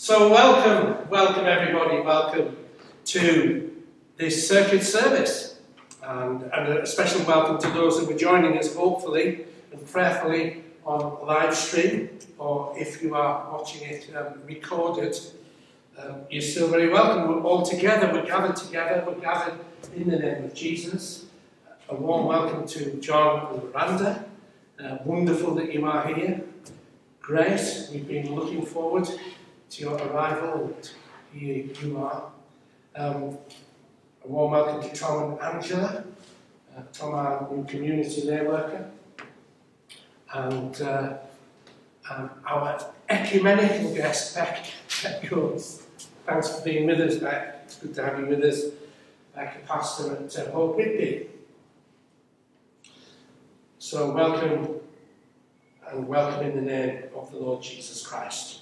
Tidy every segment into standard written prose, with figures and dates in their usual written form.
So welcome everybody, welcome to this circuit service, and a special welcome to those that were joining us hopefully and prayerfully on live stream, or if you are watching it recorded, you're still very welcome. We're all together, we're gathered together, we're gathered in the name of Jesus. A warm welcome to John and Miranda. Wonderful that you are here. Great, we've been looking forward to your arrival, and here you are. A warm welcome to Tom and Angela. Tom, our new community day worker, and our ecumenical guest, Beck Goles. Thanks for being with us, Beck. It's good to have you with us, Beck, a pastor at Hope Whitby. So welcome, and welcome in the name of the Lord Jesus Christ.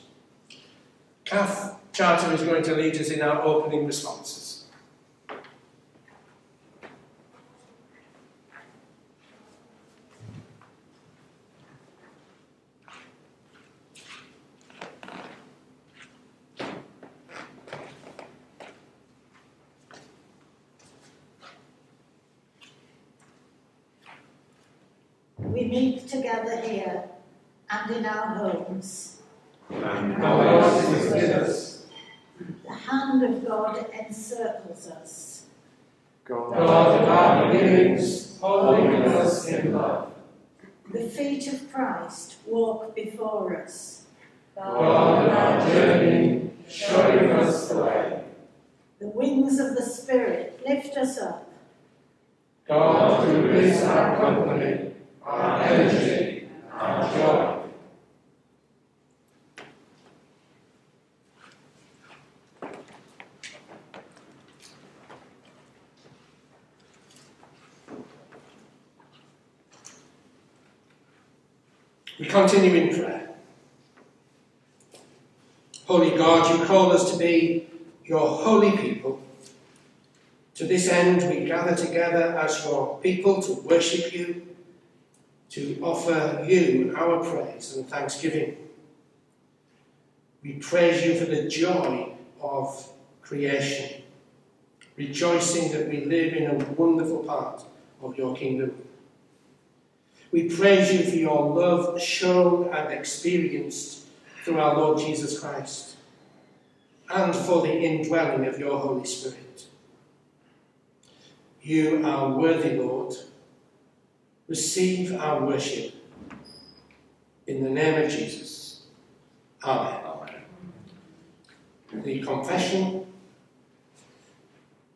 Kath Charter is going to lead us in our opening responses. We meet together here and in our homes. And God is with us. The hand of God encircles us. God of our beings, holding us in love. The feet of Christ walk before us. God of our journey, showing us the way. The wings of the Spirit lift us up. God, who is our company, our energy, our joy. We continue in prayer. Holy God, you call us to be your holy people. To this end, we gather together as your people to worship you, to offer you our praise and thanksgiving. We praise you for the joy of creation, rejoicing that we live in a wonderful part of your kingdom. We praise you for your love shown and experienced through our Lord Jesus Christ, and for the indwelling of your Holy Spirit. You are worthy, Lord. Receive our worship. In the name of Jesus. Amen. Amen. The confession.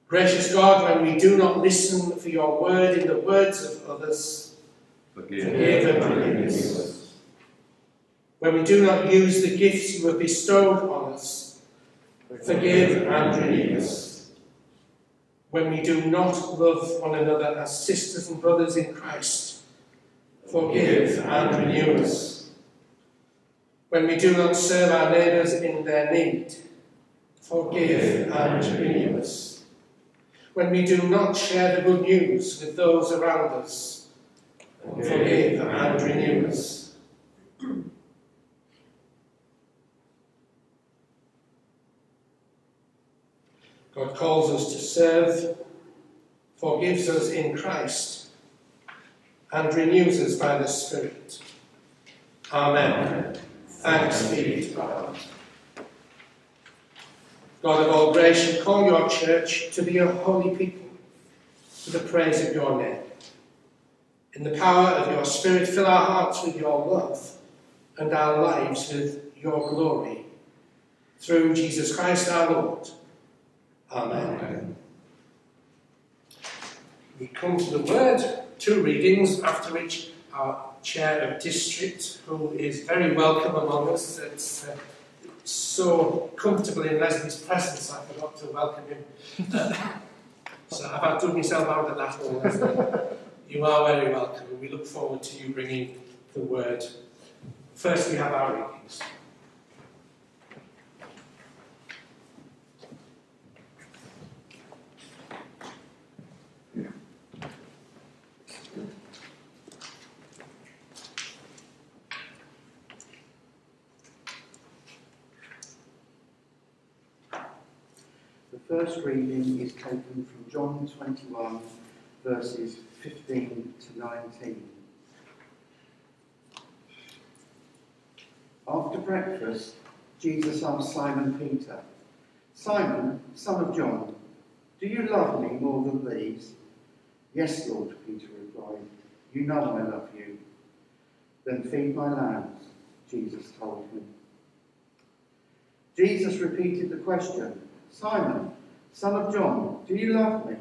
Gracious God, when we do not listen for your word in the words of others, forgive and forgive us. When we do not use the gifts you have bestowed on us, forgive and redeem us. When we do not love one another as sisters and brothers in Christ, forgive and renew us. When we do not serve our neighbours in their need, forgive and renew us. When we do not share the good news with those around us, forgive and renew us. God calls us to serve, forgives us in Christ, and renews us by the Spirit. Amen. Amen. Thanks be to God. God of all grace, you call your church to be a holy people, to the praise of your name. In the power of your Spirit, fill our hearts with your love and our lives with your glory. Through Jesus Christ our Lord. Amen. Amen. We come to the Word, two readings, after which our Chair of District, who is very welcome among us, it's so comfortable in Leslie's presence, I forgot to welcome him. So I've dug myself out of that one, Leslie. You are very welcome, and we look forward to you bringing the Word. First, we have our readings. first reading is taken from John 21, verses 15 to 19. After breakfast, Jesus asked Simon Peter, "Simon, son of John, do you love me more than these?" "Yes, Lord," Peter replied, "you know I love you." "Then feed my lambs," Jesus told him. Jesus repeated the question, "Simon, son of John, do you love me?"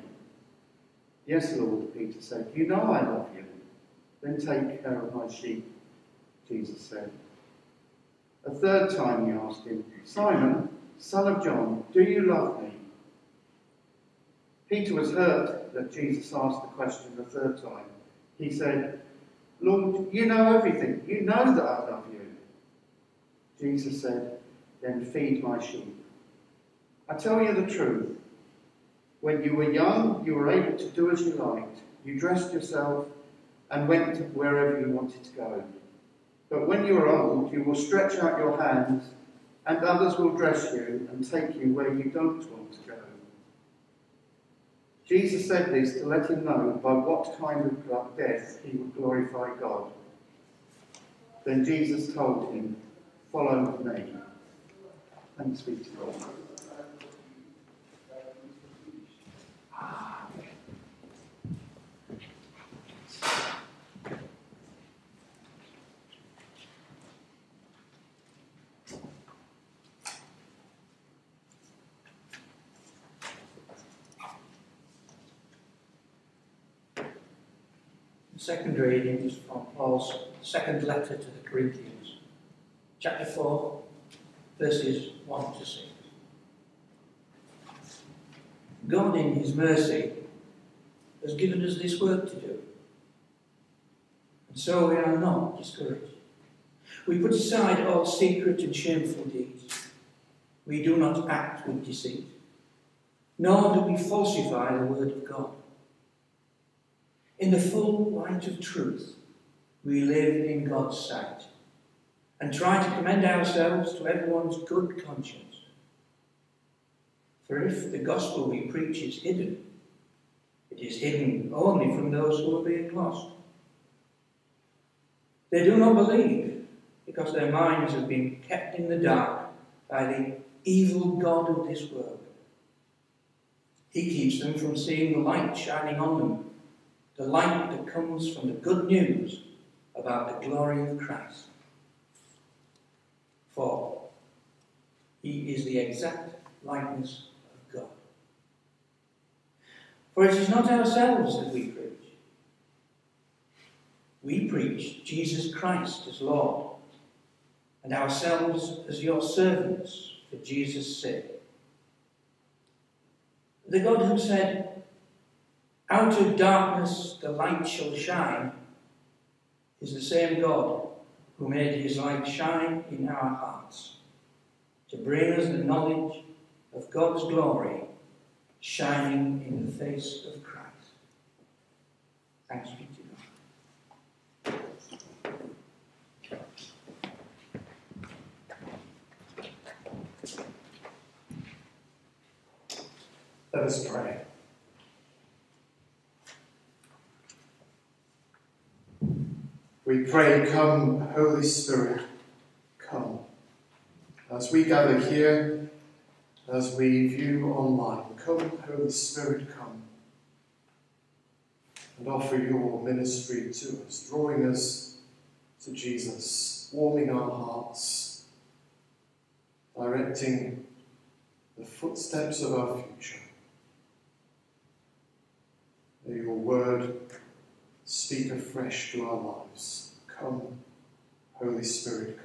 "Yes, Lord," Peter said, "you know I love you." "Then take care of my sheep," Jesus said. A third time he asked him, "Simon, son of John, do you love me?" Peter was hurt that Jesus asked the question the third time. He said, "Lord, you know everything. You know that I love you." Jesus said, "Then feed my sheep. I tell you the truth. When you were young, you were able to do as you liked. You dressed yourself and went wherever you wanted to go. But when you are old, you will stretch out your hands, and others will dress you and take you where you don't want to go." Jesus said this to let him know by what kind of death he would glorify God. Then Jesus told him, "Follow me." Thanks be to God. Second reading is from Paul's second letter to the Corinthians, chapter 4, verses 1 to 6. God in his mercy has given us this work to do, and so we are not discouraged. We put aside all secret and shameful deeds. We do not act with deceit, nor do we falsify the word of God. In the full light of truth, we live in God's sight and try to commend ourselves to everyone's good conscience. For if the gospel we preach is hidden, it is hidden only from those who are being lost. They do not believe because their minds have been kept in the dark by the evil God of this world. He keeps them from seeing the light shining on them, the light that comes from the good news about the glory of Christ. For he is the exact likeness of God. For it is not ourselves that we preach. We preach Jesus Christ as Lord, and ourselves as your servants for Jesus' sake. The God who said, "Out of darkness the light shall shine," is the same God who made his light shine in our hearts, to bring us the knowledge of God's glory shining in the face of Christ. Thanks be to God. Let us pray. We pray, come, Holy Spirit, come. As we gather here, as we view online, come, Holy Spirit, come, and offer your ministry to us, drawing us to Jesus, warming our hearts, directing the footsteps of our future. May your word speak afresh to our lives. Come, Holy Spirit,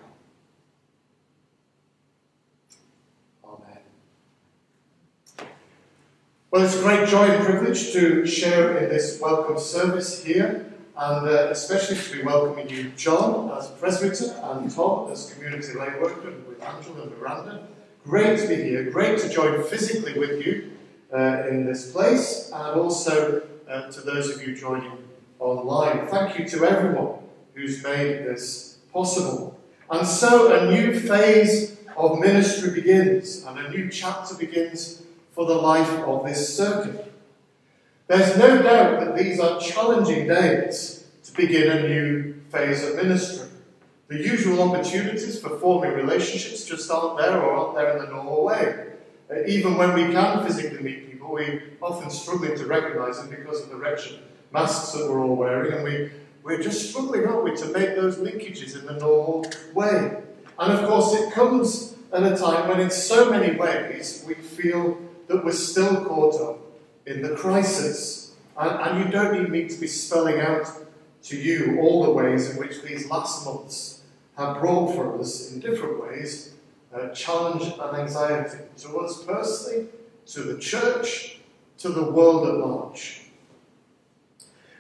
come. Amen. Well, it's a great joy and privilege to share in this welcome service here, and especially to be welcoming you, John, as presbyter, and Tom, as community lay worker, with Angela and Miranda. Great to be here, great to join physically with you in this place, and also to those of you joining online. Thank you to everyone who's made this possible. And so a new phase of ministry begins, and a new chapter begins for the life of this circuit. There's no doubt that these are challenging days to begin a new phase of ministry. The usual opportunities for forming relationships just aren't there or aren't there in the normal way. Even when we can physically meet people, we often struggle to recognise them because of the wretched masks that we're all wearing, and we're just struggling, aren't we, to make those linkages in the normal way. And of course it comes at a time when in so many ways we feel that we're still caught up in the crisis. And you don't need me to be spelling out to you all the ways in which these last months have brought for us, in different ways, challenge and anxiety to us personally, to the church, to the world at large.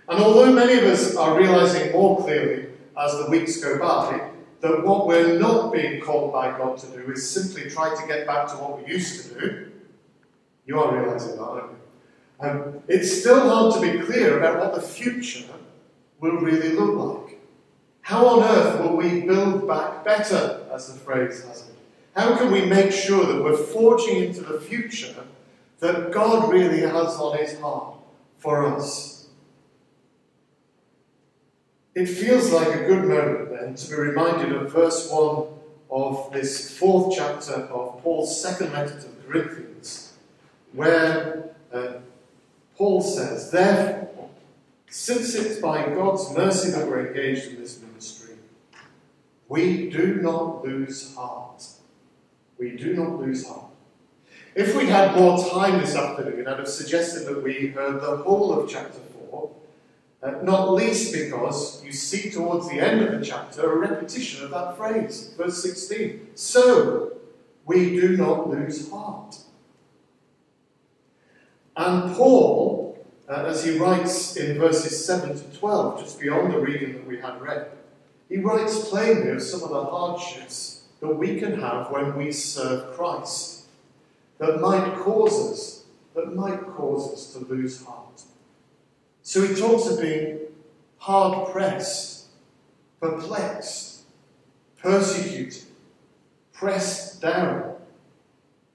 And although many of us are realising more clearly as the weeks go by that what we're not being called by God to do is simply try to get back to what we used to do, you are realising that, aren't you? It's still hard to be clear about what the future will really look like. How on earth will we build back better, as the phrase has it? How can we make sure that we're forging into the future that God really has on his heart for us? It feels like a good moment then to be reminded of verse 1 of this 4th chapter of Paul's second letter to the Corinthians, where Paul says, "Therefore, since it's by God's mercy that we're engaged in this ministry, we do not lose heart." We do not lose heart. If we had more time this afternoon, I'd have suggested that we heard the whole of chapter 4, not least because you see towards the end of the chapter a repetition of that phrase, verse 16. So, we do not lose heart. And Paul, as he writes in verses 7 to 12, just beyond the reading that we had read, he writes plainly of some of the hardships that we can have when we serve Christ, that might cause us to lose heart. So he talks of being hard-pressed, perplexed, persecuted, pressed down.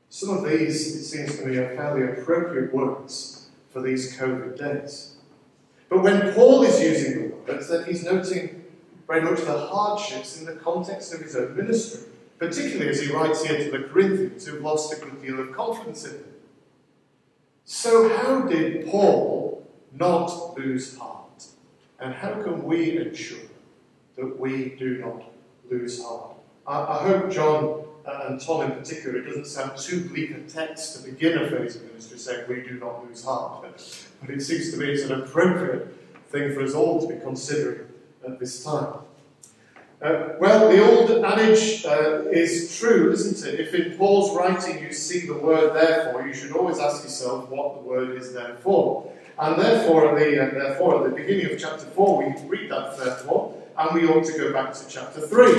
Some of these, it seems to me, are fairly appropriate words for these COVID days. But when Paul is using the words, then he's noting very much the hardships in the context of his own ministry, particularly as he writes here to the Corinthians, who've lost a good deal of confidence in him. So how did Paul not lose heart? And how can we ensure that we do not lose heart? I hope John and Tom in particular, it doesn't sound too bleak a text to begin a phase of ministry saying we do not lose heart. But it seems to me it's an appropriate thing for us all to be considering at this time. Well, the old adage is true, isn't it? If in Paul's writing you see the word therefore, you should always ask yourself what the word is there for. And therefore, at the beginning of chapter 4, we read that therefore, and we ought to go back to chapter 3.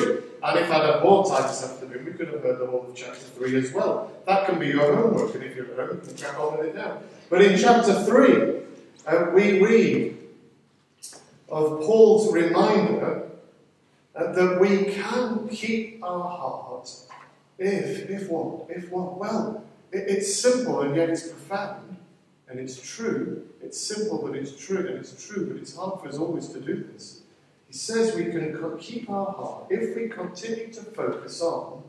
And if I'd had more time this afternoon, we could have heard the whole of chapter 3 as well. That can be your homework, and if you're at home, you can crack on with it now. But in chapter 3, we read of Paul's reminder that we can keep our heart if what? Well, it's simple and yet it's profound, and it's true. It's simple but it's true, and it's true, but it's hard for us always to do this. He says we can keep our heart if we continue to focus on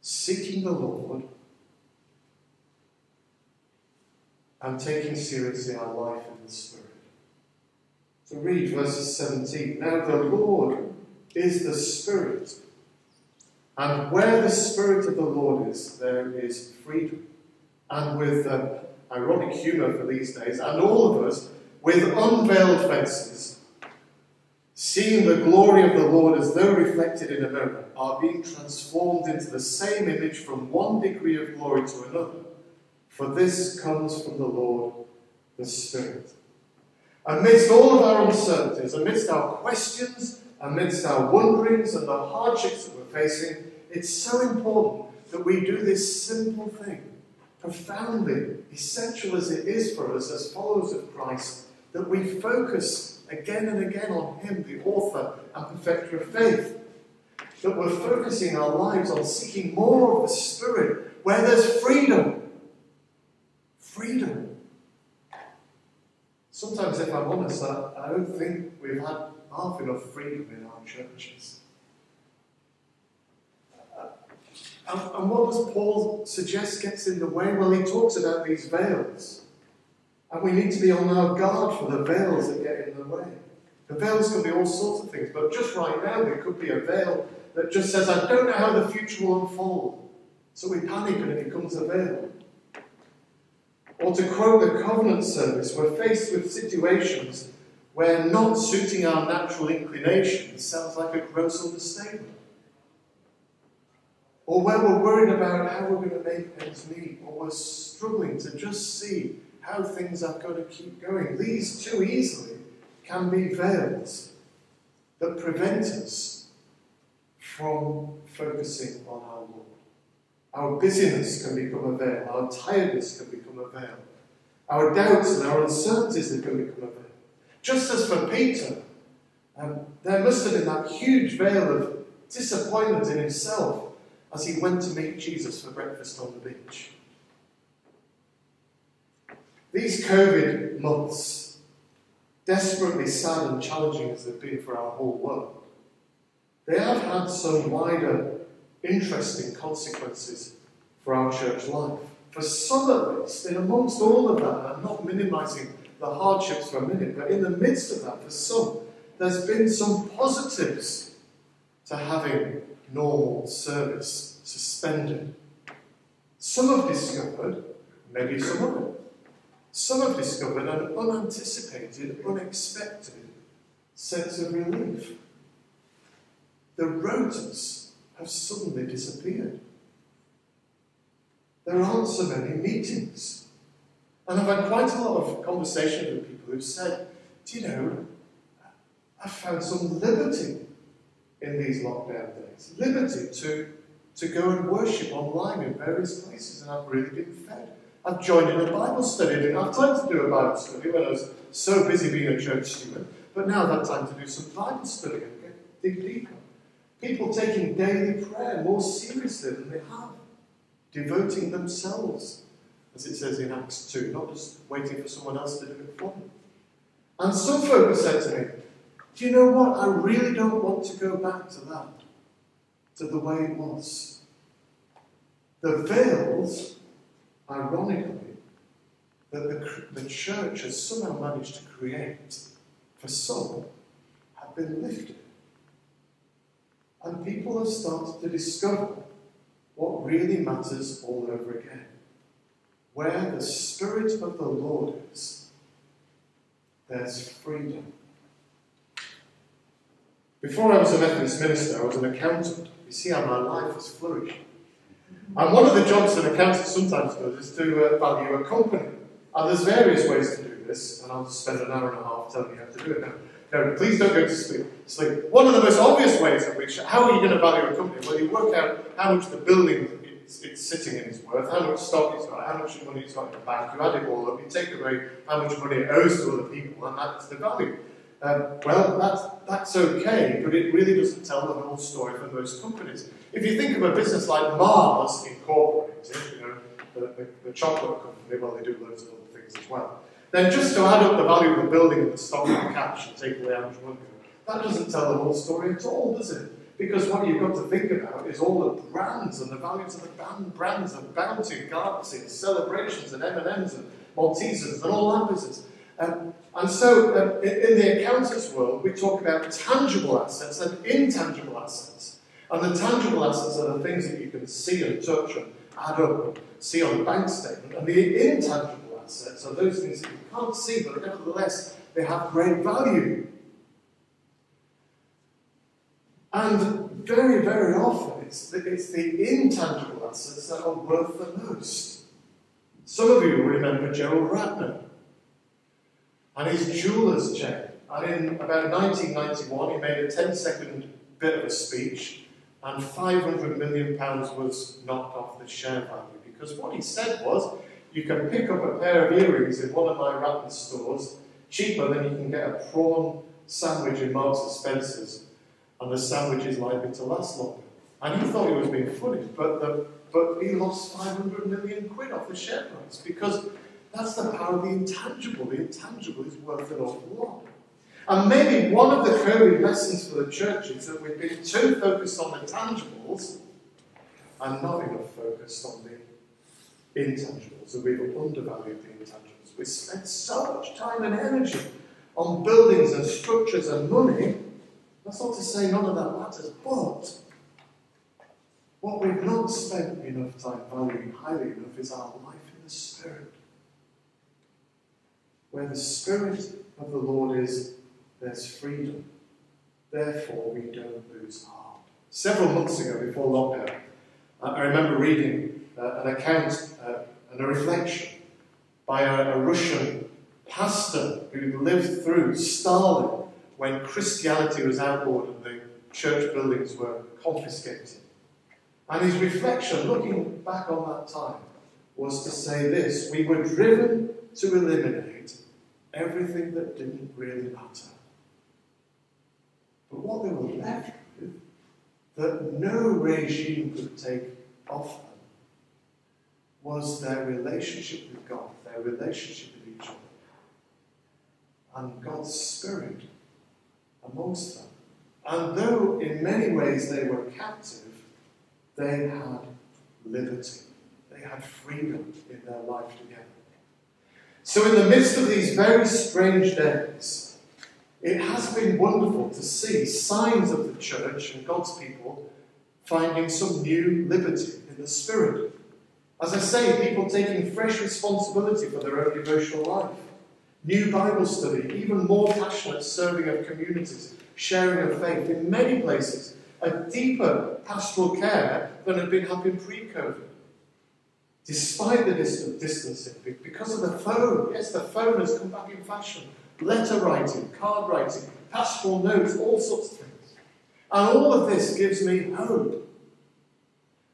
seeking the Lord and taking seriously our life in the Spirit. So read verses 17. Now the Lord is the Spirit, and where the Spirit of the Lord is, there is freedom. And with ironic humour for these days, and all of us, with unveiled faces, seeing the glory of the Lord as though reflected in a mirror, are being transformed into the same image from one degree of glory to another. For this comes from the Lord, the Spirit. Amidst all of our uncertainties, amidst our questions, amidst our wonderings and the hardships that we're facing, it's so important that we do this simple thing, profoundly essential as it is for us as followers of Christ, that we focus again and again on him, the author and perfecter of faith, that we're focusing our lives on seeking more of the Spirit, where there's freedom, freedom. Sometimes, if I'm honest, I don't think we've had half enough freedom in our churches. And what does Paul suggest gets in the way? Well, he talks about these veils. And we need to be on our guard for the veils that get in the way. The veils can be all sorts of things, but just right now there could be a veil that just says, I don't know how the future will unfold. So we panic and it becomes a veil. Or to quote the Covenant service, we're faced with situations where not suiting our natural inclinations sounds like a gross understatement. Or where we're worried about how we're going to make ends meet, or we're struggling to just see how things are going to keep going. These too easily can be veils that prevent us from focusing on our Lord. Our busyness can become a veil, our tiredness can become a veil, our doubts and our uncertainties can become a veil. Just as for Peter, there must have been that huge veil of disappointment in himself as he went to meet Jesus for breakfast on the beach. These COVID months, desperately sad and challenging as they've been for our whole world, they have had some wider, interesting consequences for our church life. For some of us, and amongst all of that, I'm not minimising the hardships for a minute, but in the midst of that, for some, there's been some positives to having normal service suspended. Some have discovered, maybe some haven't, some have discovered an unanticipated, unexpected sense of relief. The rotas have suddenly disappeared. There aren't so many meetings. And I've had quite a lot of conversation with people who've said, do you know, I've found some liberty in these lockdown days. Liberty to go and worship online in various places, and I've really been fed. I've joined in a Bible study. I didn't have time to do a Bible study when I was so busy being a church student, but now I've had time to do some Bible study and get deeper. People taking daily prayer more seriously than they have, devoting themselves, as it says in Acts 2, not just waiting for someone else to do it for them. And some folk have said to me, do you know what? I really don't want to go back to that, to the way it was. The veils, ironically, that the church has somehow managed to create for some, have been lifted. And people have started to discover what really matters all over again. Where the Spirit of the Lord is, there's freedom. Before I was a Methodist minister, I was an accountant. You see how my life has flourished. And one of the jobs that an accountant sometimes does is to value a company. And there's various ways to do this, and I'll spend an hour and a half telling you how to do it now. No, please don't go to sleep. One of the most obvious ways in which, how are you going to value a company? Well, you work out how much the building it's sitting in is worth, how much stock it's got, how much money it's got in the bank. You add it all up, you take away how much money it owes to other people, and that's the value. Well, that's okay, but it really doesn't tell the whole story for most companies. If you think of a business like Mars Incorporated, you know, the chocolate company, well, they do loads of other things as well. Then just to add up the value of the building and the stock and the cash and take away how much money, that doesn't tell the whole story at all, does it? Because what you've got to think about is all the brands and the values of the brands and Bounty, Gardency, Celebrations and M&Ms and Maltesers and all that business. And so, in the accountants' world, we talk about tangible assets and intangible assets. And the tangible assets are the things that you can see and touch and add up and see on the bank statement. And the intangible assets are those things that you can't see, but nevertheless, they have great value. And very, very often, it's the intangible assets that are worth the most. Some of you remember Gerald Ratner and his jeweler's check. And in about 1991, he made a 10-second bit of a speech, and £500 million was knocked off the share value. Because what he said was, you can pick up a pair of earrings in one of my Ratner stores cheaper than you can get a prawn sandwich in Marks and Spencer's, and the sandwich is likely to last longer. And he thought he was being funny, but he lost £500 million off the share price because That's the power of the intangible. The intangible is worth an awful lot. And maybe one of the COVID lessons for the church is that we've been too focused on the tangibles and not enough focused on the intangibles, and we've undervalued the intangibles. We've spent so much time and energy on buildings and structures and money. That's not to say none of that matters, but what we've not spent enough time valuing highly enough is our life in the Spirit. Where the Spirit of the Lord is, there's freedom. Therefore, we don't lose heart. Several months ago, before lockdown, I remember reading an account and a reflection by a Russian pastor who lived through Stalin, when Christianity was outlawed and the church buildings were confiscated. And his reflection, looking back on that time, was to say this: we were driven to eliminate everything that didn't really matter. But what they were left with, that no regime could take off them, was their relationship with God, their relationship with each other, and God's Spirit amongst them. And though in many ways they were captive, they had liberty. They had freedom in their life together. So in the midst of these very strange days, it has been wonderful to see signs of the church and God's people finding some new liberty in the Spirit. As I say, people taking fresh responsibility for their own devotional life. New Bible study, even more passionate serving of communities, sharing of faith. In many places, a deeper pastoral care than had been happening pre-COVID. Despite the distancing, because of the phone, yes, the phone has come back in fashion. Letter writing, card writing, pastoral notes, all sorts of things. And all of this gives me hope.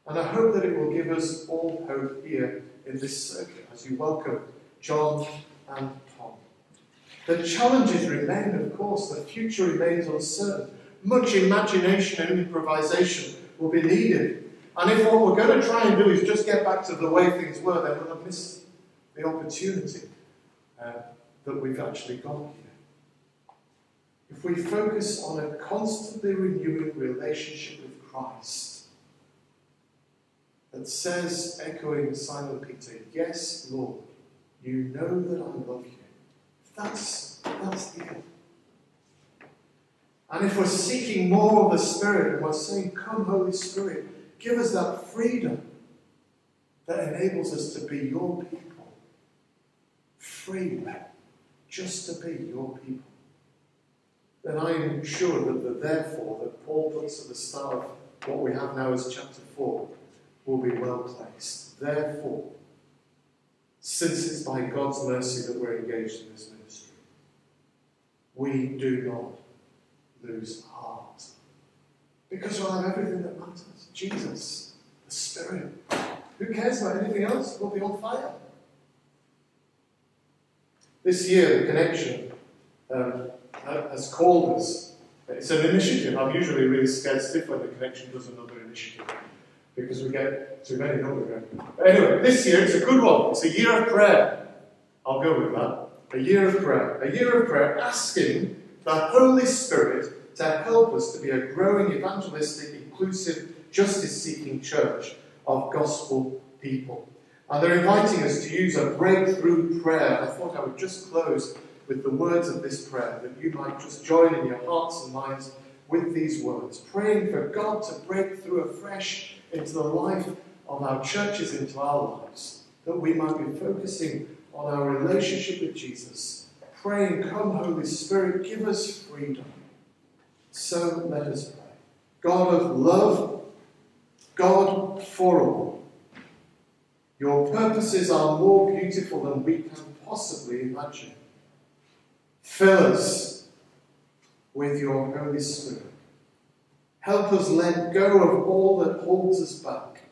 And I hope that it will give us all hope here in this circuit as you welcome John and Tom. The challenges remain, of course. The future remains uncertain. Much imagination and improvisation will be needed. And if what we're going to try and do is just get back to the way things were, then we'll have missed the opportunity that we've actually got here. If we focus on a constantly renewing relationship with Christ that says, echoing Simon Peter, yes, Lord, you know that I love you. That's the end. And if we're seeking more of the Spirit and we're saying, come, Holy Spirit, give us that freedom that enables us to be your people. Free, just to be your people. Then I am sure that the therefore that Paul puts at the start of what we have now as chapter 4 will be well placed. Therefore, since it's by God's mercy that we're engaged in this ministry, we do not lose heart. Because we'll have everything that matters. Jesus, the Spirit. Who cares about anything else? We'll be on fire. This year, the Connection has called us. It's an initiative. I'm usually really scared stiff when the Connection does another initiative, because we get too many, don't we? But anyway, this year, it's a good one. It's a year of prayer. I'll go with that. A year of prayer. A year of prayer asking the Holy Spirit to help us to be a growing, evangelistic, inclusive, justice-seeking church of gospel people. And they're inviting us to use a breakthrough prayer. I thought I would just close with the words of this prayer, that you might just join in your hearts and minds with these words, praying for God to break through afresh into the life of our churches, into our lives, that we might be focusing on our relationship with Jesus, praying, come, Holy Spirit, give us freedom. So let us pray. God of love, God for all, your purposes are more beautiful than we can possibly imagine. Fill us with your Holy Spirit. Help us let go of all that holds us back.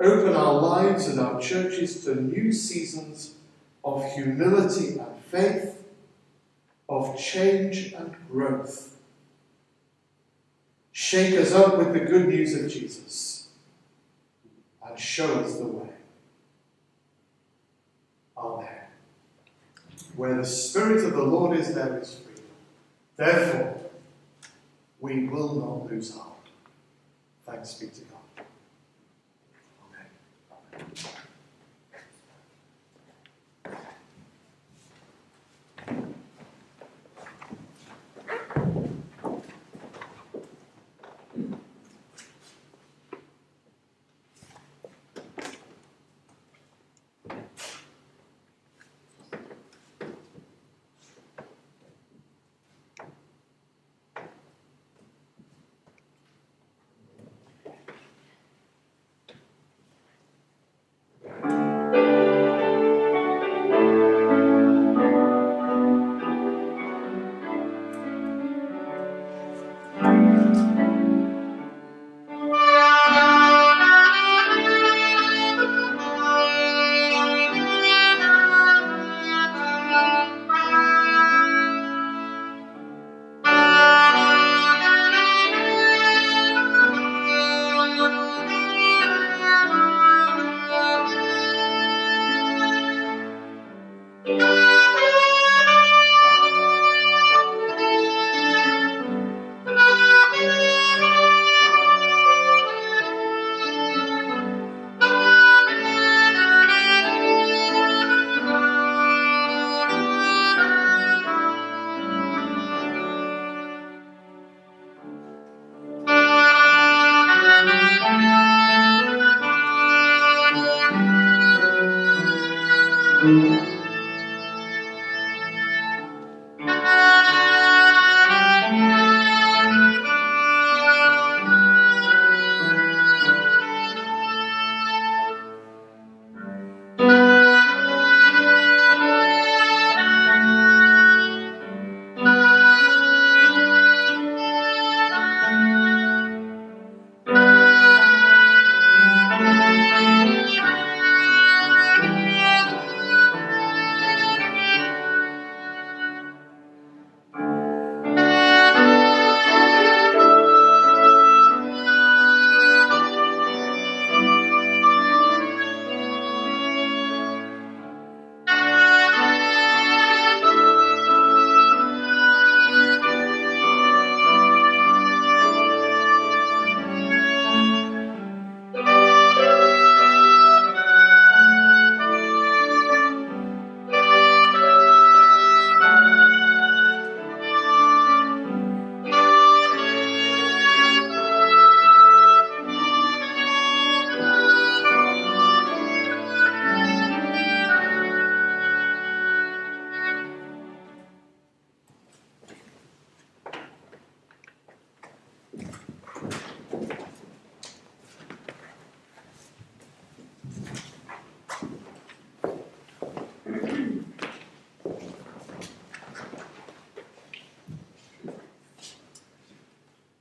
Open our lives and our churches to new seasons of humility and faith, of change and growth. Shake us up with the good news of Jesus and show us the way. are there. Where the Spirit of the Lord is, there is freedom. Therefore, we will not lose heart. Thanks be to God. Amen. Amen.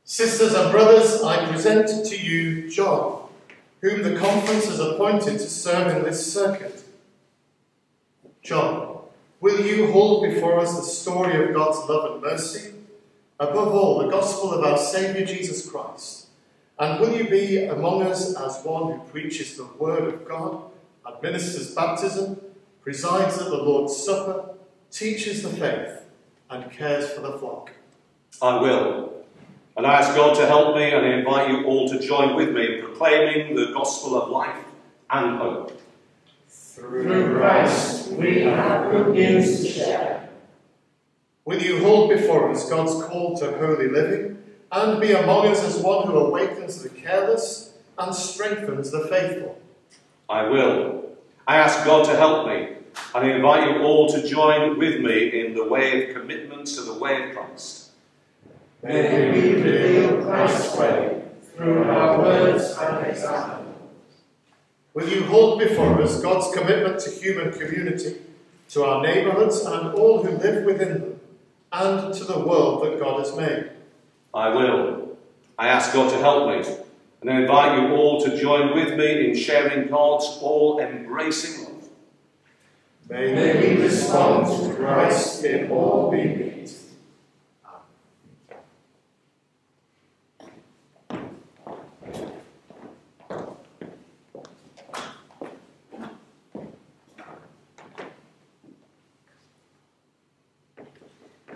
Sisters and brothers, I present to you John, whom the conference has appointed to serve in this circuit. John, will you hold before us the story of God's love and mercy, above all the gospel of our Saviour Jesus Christ, and will you be among us as one who preaches the word of God, administers baptism, presides at the Lord's Supper, teaches the faith, and cares for the flock? I will. And I ask God to help me, and I invite you all to join with me in proclaiming the gospel of life and hope. Through Christ, we have good news to share. Will you hold before us God's call to holy living, and be among us as one who awakens the careless and strengthens the faithful? I will. I ask God to help me, and I invite you all to join with me in the way of commitment to the way of Christ. May we reveal Christ's way through our words and example. Will you hold before us God's commitment to human community, to our neighbourhoods and all who live within them, and to the world that God has made? I will. I ask God to help me, and I invite you all to join with me in sharing God's all-embracing love. May we respond to Christ in all we meet.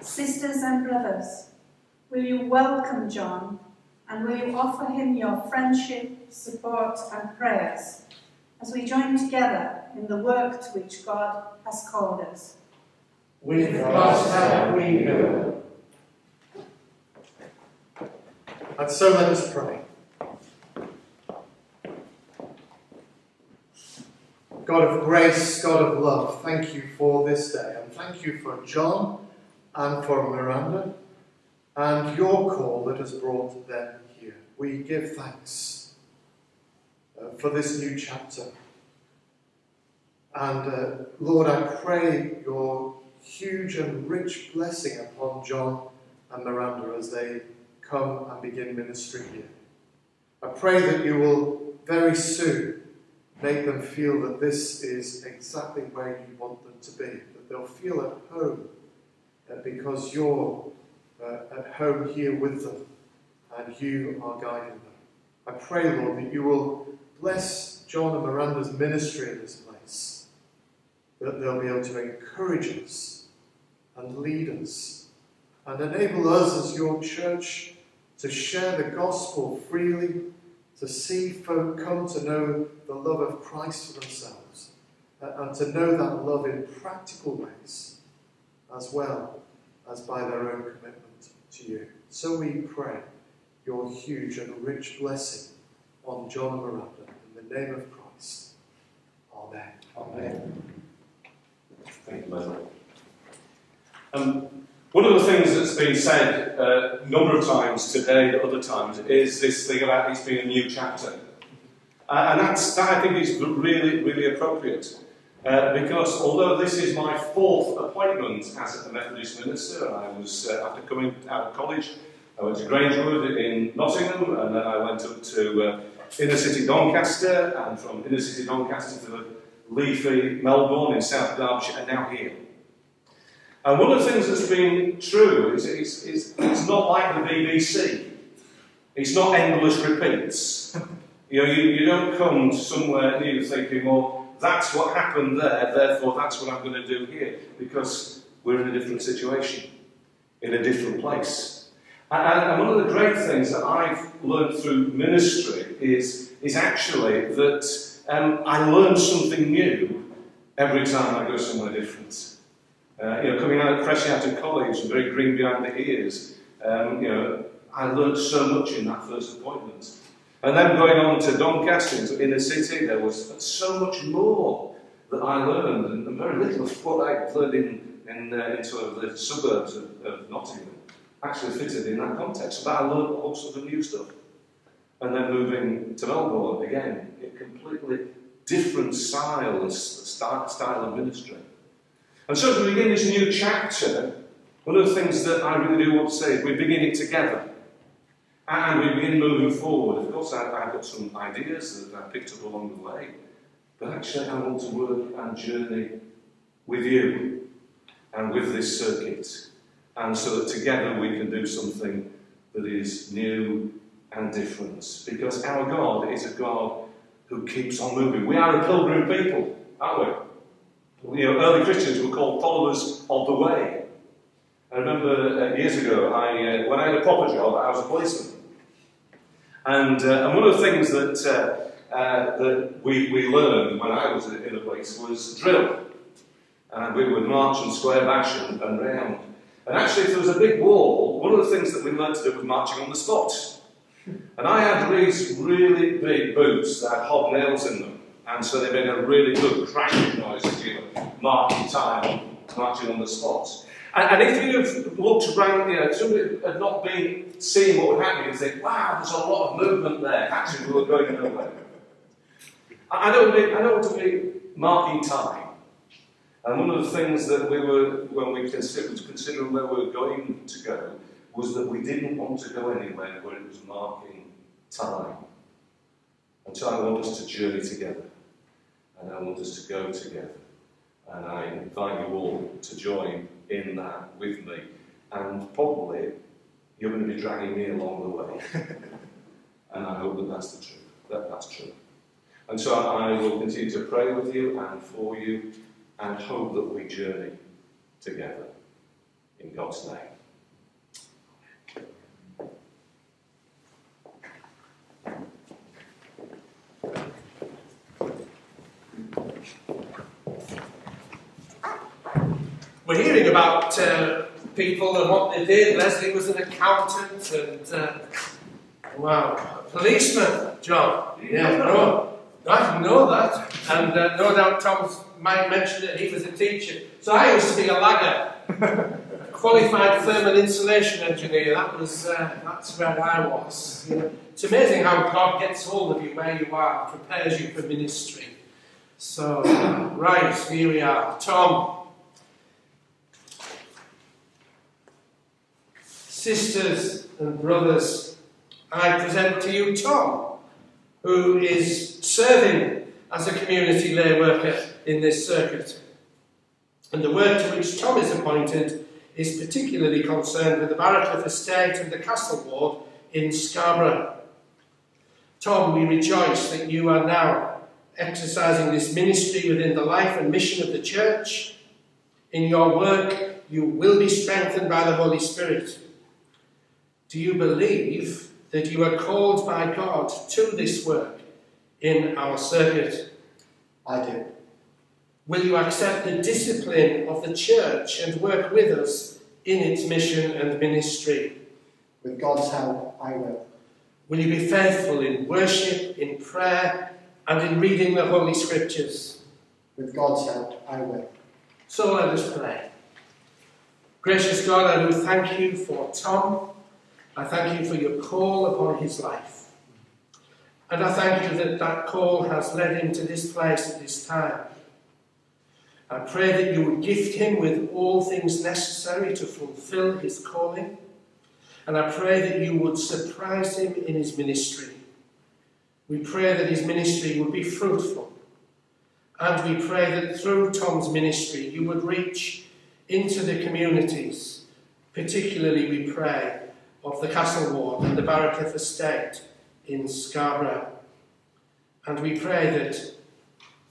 sisters and brothers, will you welcome John and will you offer him your friendship, support and prayers as we join together in the work to which God has called us. With God's help we will. And so let us pray. God of grace, God of love, thank you for this day and thank you for John and for Miranda and your call that has brought them here. We give thanks for this new chapter. And Lord, I pray your huge and rich blessing upon John and Miranda as they come and begin ministry here. I pray that you will very soon make them feel that this is exactly where you want them to be, that they'll feel at home because you're at home here with them and you are guiding them. I pray, Lord, that you will bless John and Miranda's ministry in this place, that they'll be able to encourage us and lead us and enable us as your church to share the gospel freely, to see folk come to know the love of Christ for themselves and to know that love in practical ways as well as by their own commitment to you. So we pray your huge and rich blessing on John and Miranda in the name of Christ. Amen. Amen. Thank you, Leslie. One of the things that's been said a number of times today and other times is this thing about this being a new chapter. And that I think is really, really appropriate. Because although this is my fourth appointment as a Methodist minister, I was, after coming out of college, I went to Grangewood in Nottingham, and then I went up to inner city Doncaster, and from inner city Doncaster to the leafy Melbourne in South Derbyshire, and now here. And one of the things that's been true is it's not like the BBC. It's not endless repeats. You know, you don't come somewhere new thinking, well, that's what happened there, therefore that's what I'm going to do here, because we're in a different situation, in a different place. And one of the great things that I've learned through ministry is actually that I learn something new every time I go somewhere different. You know, coming out fresh out of college and very green behind the ears, you know, I learned so much in that first appointment. And then going on to Doncaster, into inner city, there was so much more that I learned, and very little of what I learned in sort of the suburbs of Nottingham actually fitted in that context. But I learned all sorts of new stuff. And then moving to Melbourne again, a completely different style of ministry. And so as we begin this new chapter, one of the things that I really do want to say is we begin it together. And we begin moving forward. Of course, I've got some ideas that I picked up along the way. But actually, I want to work and journey with you and with this circuit. And so that together we can do something that is new and different, because our God is a God who keeps on moving. We are a pilgrim people, aren't we? You know, early Christians were called followers of the way. I remember years ago, when I had a proper job, I was a policeman, and one of the things that we learned when I was in the police was drill, and we would march and square bash and round. And actually, if there was a big war, one of the things that we learned to do was marching on the spot. And I had these really big boots that had hobnails in them, and so they made a really good cracking noise as you were marking time, marching on the spot. And if you've looked around, you know, somebody had not been seeing what would happen, you'd think, wow, there's a lot of movement there. Actually, we were going nowhere. I don't want to be marking time. And one of the things that we were, when we considered where we were going to go, was that we didn't want to go anywhere where it was marking time. And so I want us to journey together, and I want us to go together. And I invite you all to join in that with me. And probably you're going to be dragging me along the way. And I hope that that's the truth, that that's true. And so I will continue to pray with you and for you, and hope that we journey together. in God's name. We're hearing about people and what they did. Leslie was an accountant and, wow, a policeman, John. Yeah, no, I didn't know that. And no doubt Tom might mention that he was a teacher. So I used to be a lagger, a qualified thermal insulation engineer. That was, that's where I was. You know, it's amazing how God gets hold of you where you are, prepares you for ministry. So, right, here we are. Tom. Sisters and brothers, I present to you Tom, who is serving as a community lay worker in this circuit. And the work to which Tom is appointed is particularly concerned with the Barrowcliffe Estate and the Castle Ward in Scarborough. Tom, we rejoice that you are now exercising this ministry within the life and mission of the Church. In your work, you will be strengthened by the Holy Spirit. Do you believe that you are called by God to this work in our circuit? I do. Will you accept the discipline of the Church and work with us in its mission and ministry? With God's help, I will. Will you be faithful in worship, in prayer, and in reading the Holy Scriptures? With God's help, I will. So let us pray. Gracious God, I do thank you for Tom. I thank you for your call upon his life. And I thank you that that call has led him to this place at this time. I pray that you would gift him with all things necessary to fulfill his calling. And I pray that you would surprise him in his ministry. We pray that his ministry would be fruitful. And we pray that through Tom's ministry, you would reach into the communities, particularly we pray, of the Castle Ward and the Barrowcliffe Estate in Scarborough. And we pray that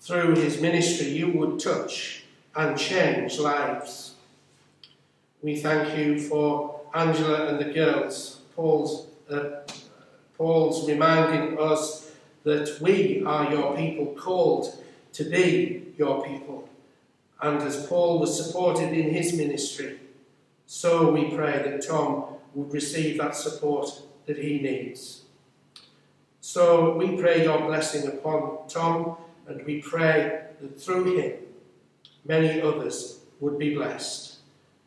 through his ministry you would touch and change lives. We thank you for Angela and the girls, Paul's reminding us that we are your people, called to be your people. And as Paul was supported in his ministry, so we pray that Tom would receive that support that he needs. So we pray your blessing upon Tom, and we pray that through him many others would be blessed.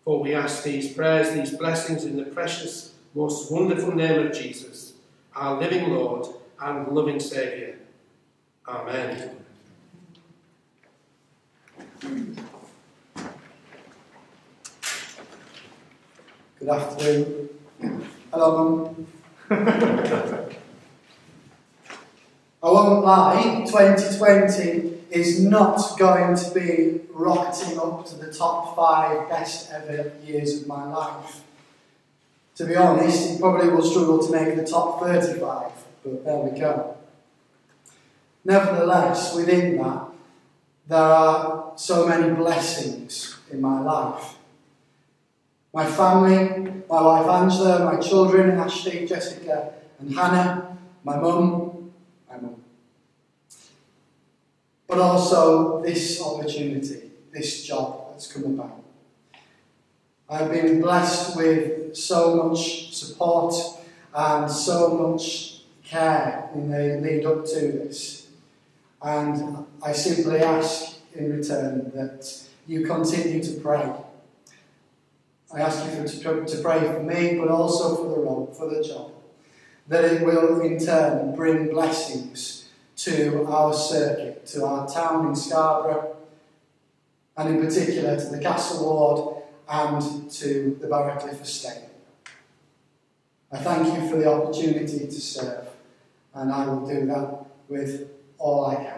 For we ask these prayers, these blessings, in the precious, most wonderful name of Jesus, our living Lord and loving Saviour. Amen. Good afternoon. Hello, Mum. I won't lie, 2020 is not going to be rocketing up to the top 5 best ever years of my life. To be honest, it probably will struggle to make the top 35, but there we go. Nevertheless, within that, there are so many blessings in my life. My family, my wife Angela, my children, Ashley, Jessica and Hannah, my mum. But also this opportunity, this job that's come about. I've been blessed with so much support and so much care in the lead up to this. And I simply ask in return that you continue to pray. I ask you to pray for me, but also for the role, for the job, that it will in turn bring blessings to our circuit, to our town in Scarborough, and in particular to the Castle Ward and to the Barrowcliffe Estate. I thank you for the opportunity to serve, and I will do that with all I can.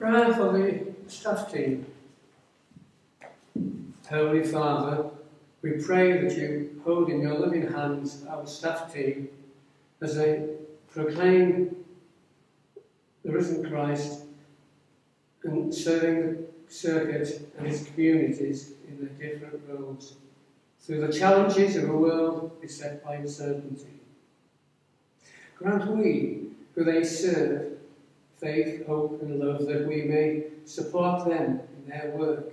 Prayer for the staff team. Holy Father, we pray that you hold in your loving hands our staff team as they proclaim the risen Christ and serving the circuit and his communities in their different roles through the challenges of a world beset by uncertainty. Grant we, who they serve, faith, hope and love, that we may support them in their work.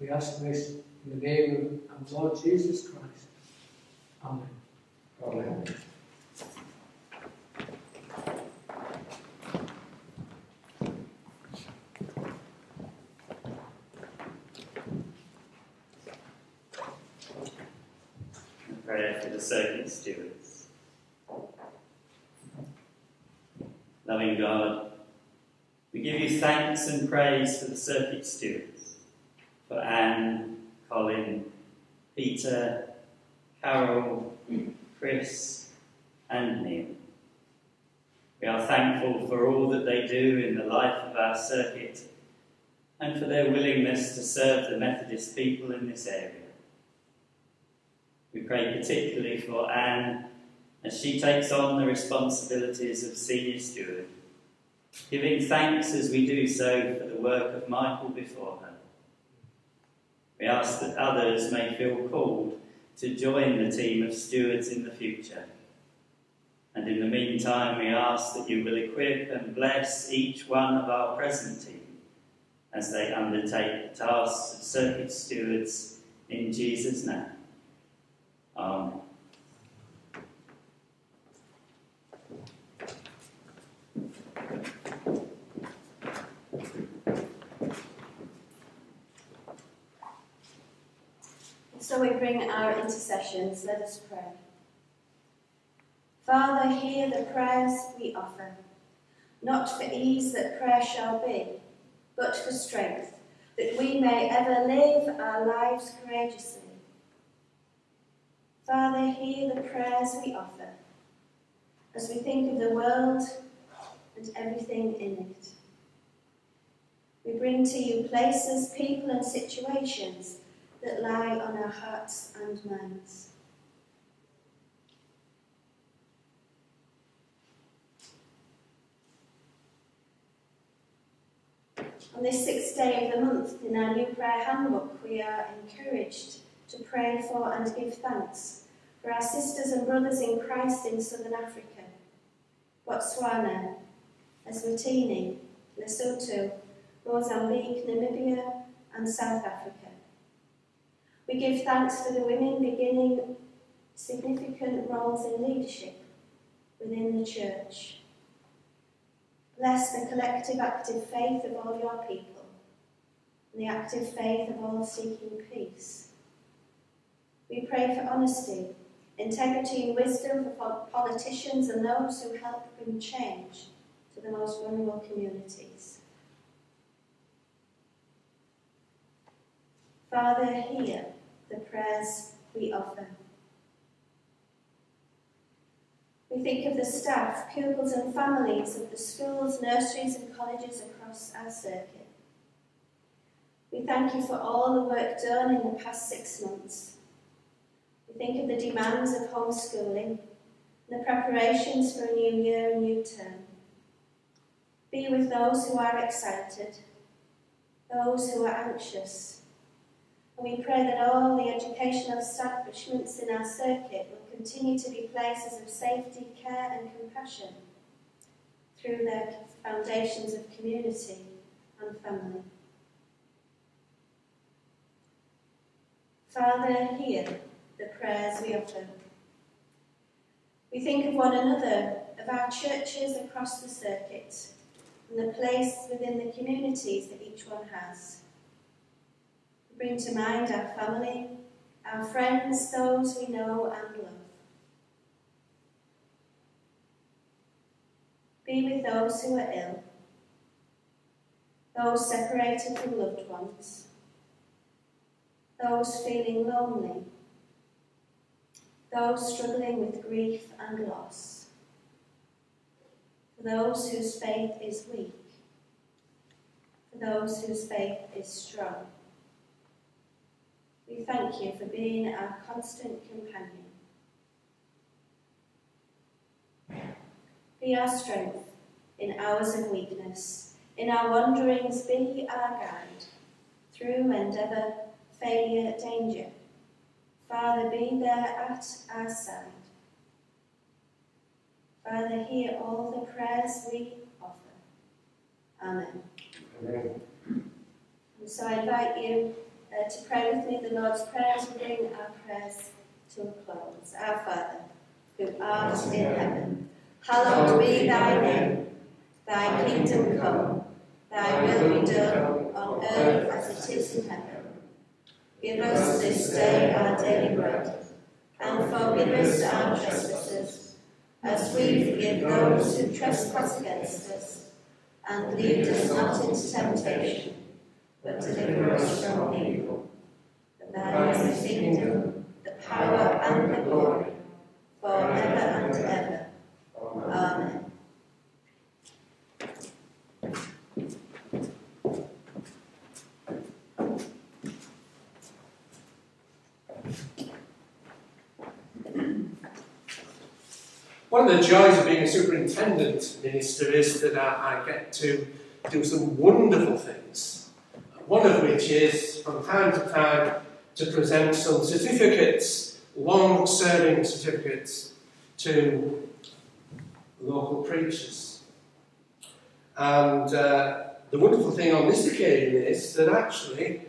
We ask this in the name of our Lord Jesus Christ. Amen. Amen. A prayer for the serving stewards. Loving God, we give you thanks and praise for the circuit stewards, for Anne, Colin, Peter, Carol, Chris and Neil. We are thankful for all that they do in the life of our circuit and for their willingness to serve the Methodist people in this area. We pray particularly for Anne as she takes on the responsibilities of senior steward, giving thanks as we do so for the work of Michael before her. We ask that others may feel called to join the team of stewards in the future. And in the meantime, we ask that you will equip and bless each one of our present team as they undertake the tasks of circuit stewards in Jesus' name. Amen. So we bring our intercessions. Let us pray. Father, hear the prayers we offer, not for ease that prayer shall be, but for strength, that we may ever live our lives courageously. Father, hear the prayers we offer, as we think of the world and everything in it. We bring to you places, people and situations that lie on our hearts and minds. On this sixth day of the month, in our new prayer handbook, we are encouraged to pray for and give thanks for our sisters and brothers in Christ in Southern Africa, Botswana, Eswatini, Lesotho, Mozambique, Namibia and South Africa. We give thanks for the women beginning significant roles in leadership within the church. Bless the collective active faith of all your people, and the active faith of all seeking peace. We pray for honesty, integrity and wisdom for politicians and those who help bring change to the most vulnerable communities. Father, hear the prayers we offer. We think of the staff, pupils and families of the schools, nurseries and colleges across our circuit. We thank you for all the work done in the past 6 months. We think of the demands of homeschooling and the preparations for a new year and new term. Be with those who are excited, those who are anxious, and we pray that all the educational establishments in our circuit will continue to be places of safety, care and compassion through their foundations of community and family. Father, hear the prayers we offer. We think of one another, of our churches across the circuit, and the place within the communities that each one has. We bring to mind our family, our friends, those we know and love. Be with those who are ill, those separated from loved ones, those feeling lonely, those struggling with grief and loss, for those whose faith is weak, for those whose faith is strong. We thank you for being our constant companion. Be our strength in hours of weakness, in our wanderings be our guide, through endeavour, failure, danger. Father, be there at our side. Father, hear all the prayers we offer. Amen. Amen. And so I invite you to pray with me the Lord's Prayer as we bring our prayers to a close. Our Father, who art in heaven, hallowed be thy name. Thy kingdom come, thy will be done on earth as it is in heaven. Give us this day our daily bread, and forgive us our trespasses, as we forgive those who trespass against us, and lead us not into temptation, but deliver us from evil. For thine is the kingdom, the power, and the glory, for ever and ever. Amen. One of the joys of being a superintendent minister is that I get to do some wonderful things. One of which is, from time to time, to present some certificates, long-serving certificates, to local preachers. And the wonderful thing on this occasion is that actually,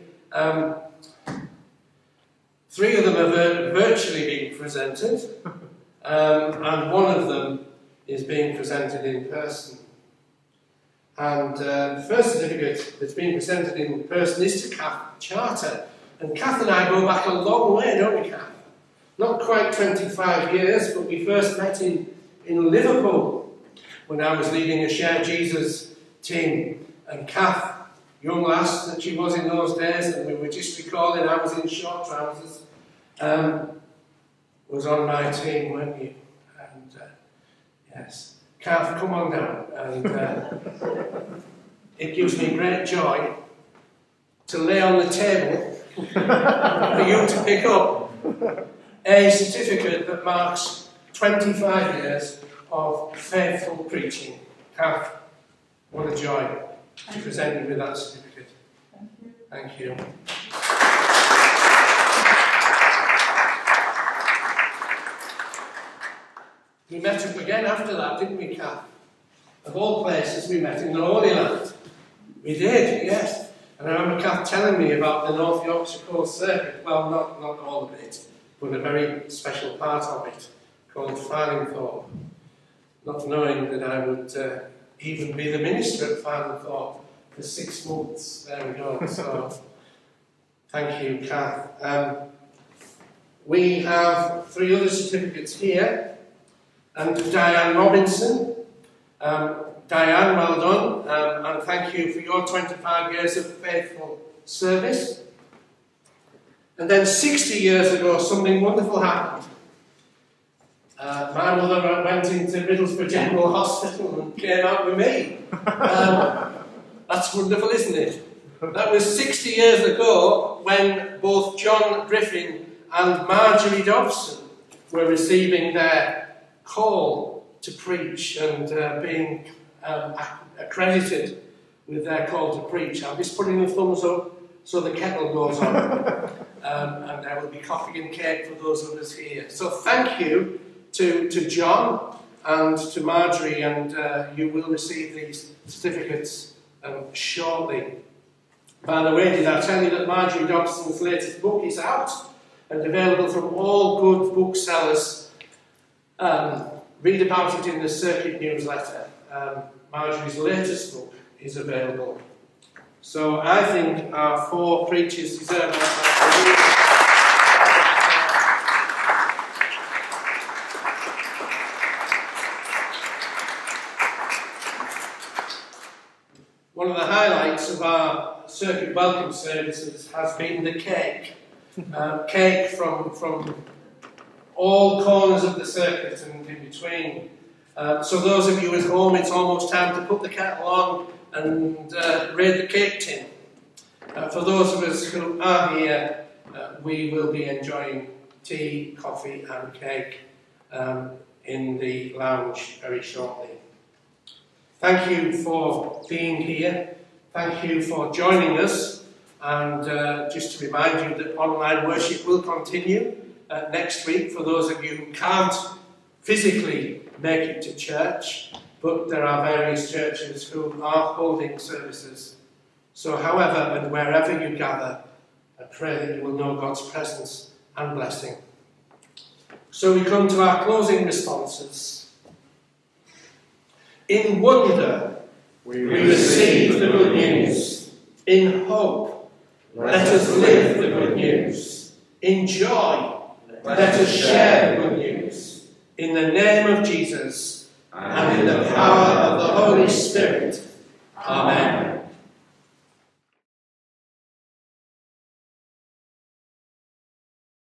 three of them are virtually being presented. And one of them is being presented in person. And the first certificate that's being presented in person is to Kath Charter. And Kath and I go back a long way, don't we, Kath? Not quite 25 years, but we first met in Liverpool when I was leading a Share Jesus team. And Kath, young lass that she was in those days, and we were just recalling I was in short trousers, was on my team, weren't you? And yes, Kath, come on down. And it gives me great joy to lay on the table for you to pick up a certificate that marks 25 years of faithful preaching. Kath, what a joy to present you with that certificate. Thank you. Thank you. We met up again after that, didn't we, Kath? Of all places, we met in the Holy Land. We did, yes. And I remember Kath telling me about the North Yorkshire Coast Circuit. Well, not all of it, but a very special part of it, called Fylingthorpe. Not knowing that I would even be the minister at Fylingthorpe for 6 months. There we go. So, thank you, Kath. We have three other certificates here. And Diane Robinson. Diane, well done, and thank you for your 25 years of faithful service. And then 60 years ago, something wonderful happened. My mother went into Middlesbrough General Hospital and came out with me. That's wonderful, isn't it? That was 60 years ago when both John Griffin and Marjorie Dobson were receiving their call to preach and being accredited with their call to preach. I'm just putting the thumbs up so the kettle goes on. And there will be coffee and cake for those of us here. So thank you to John and to Marjorie, and you will receive these certificates shortly. By the way, did I tell you that Marjorie Dobson's latest book is out and available from all good booksellers? Read about it in the Circuit newsletter. Marjorie's latest book is available. So I think our four preachers deserve that. One of the highlights of our Circuit welcome services has been the cake. Cake from all corners of the circuit and in between. So those of you at home, it's almost time to put the kettle on and raid the cake tin. For those of us who are here, we will be enjoying tea, coffee and cake in the lounge very shortly. Thank you for being here. Thank you for joining us, and just to remind you that online worship will continue next week for those of you who can't physically make it to church, but there are various churches who are holding services. So however and wherever you gather, I pray that you will know God's presence and blessing. So we come to our closing responses. In wonder, we receive the good news. In hope, let us live the good news. In joy, let us share the good news. In the name of Jesus, and in the power of the Holy Spirit. Amen.